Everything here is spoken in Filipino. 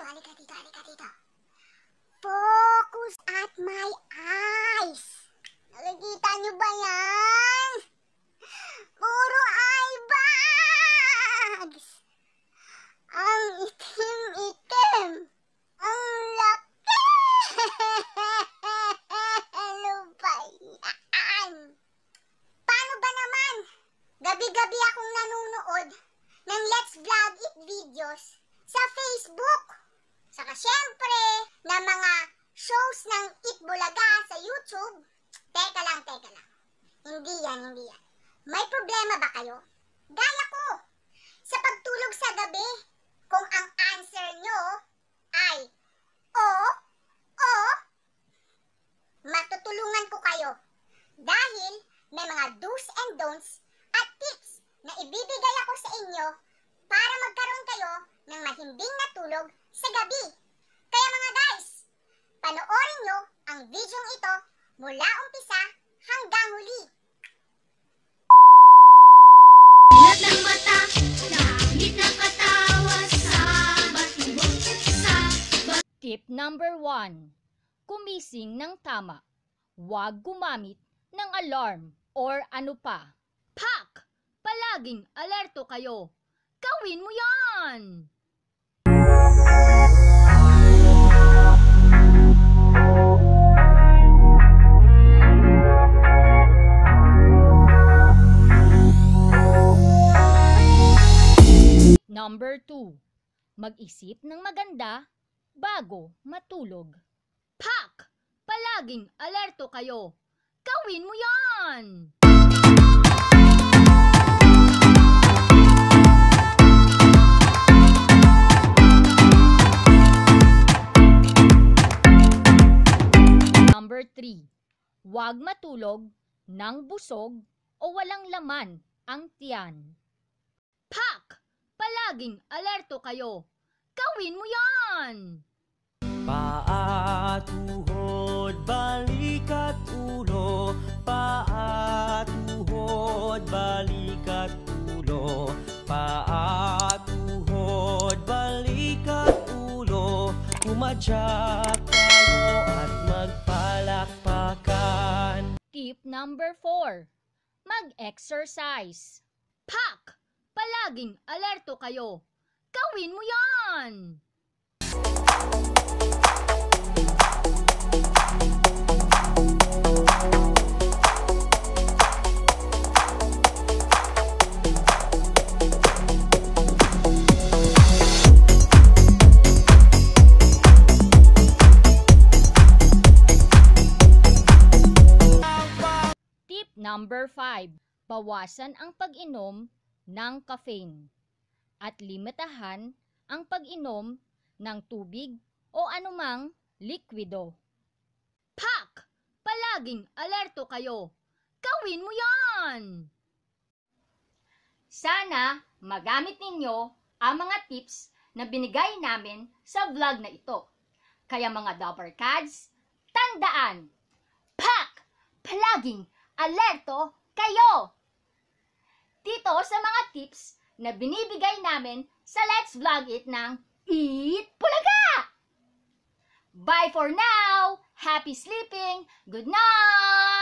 Halika dito. Focus at my eyes. Nakikita nyo ba yan? Puro eye bags. Ang itim-itim. Ang laki. Ano ba yan? Paano ba naman? Gabi-gabi akong nanonood ng Let's Vlog It videos sa Facebook. Saka syempre, na mga shows ng Eat Bulaga sa YouTube. Teka lang. Hindi yan. May problema ba kayo? Gaya ko, sa pagtulog sa gabi, kung ang answer nyo ay oo, matutulungan ko kayo. Dahil may mga do's and don'ts at tips na ibibigay ako sa inyo para magkaroon kayo ng mahimbing na tulog sa gabi. Kaya mga guys, panoorin nyo ang video ito mula umpisa hanggang huli. Tip number 1. Kumising ng tama. Huwag gumamit ng alarm or ano pa. PAK! Palaging alerto kayo. Gawin mo yan! Number 2. Mag-isip ng maganda bago matulog. PAK! Palaging alerto kayo. Gawin mo yan! Number 3. Huwag matulog ng busog o walang laman ang tiyan. PAK! Palaging alerto kayo. Gawin mo yan! Paa, tuhod, balik at ulo. Paa, tuhod, balik at ulo. Paa, tuhod, balik at ulo. Kumadyak kayo at magpalakpakan. Tip number 4. Mag-exercise. PAK! Palaging alerto kayo. Gawin mo yan! Tip number 5. Bawasan ang pag-inom ng caffeine at limitahan ang pag-inom ng tubig o anumang likwido. PAK! Palaging alerto kayo. Gawin mo yan! Sana magamit ninyo ang mga tips na binigay namin sa vlog na ito. Kaya mga Dabarkads, tandaan! PAK! Palaging alerto kayo! Dito sa mga tips na binibigay namin sa Let's Vlog It ng Eat Bulaga! Bye for now! Happy sleeping! Good night!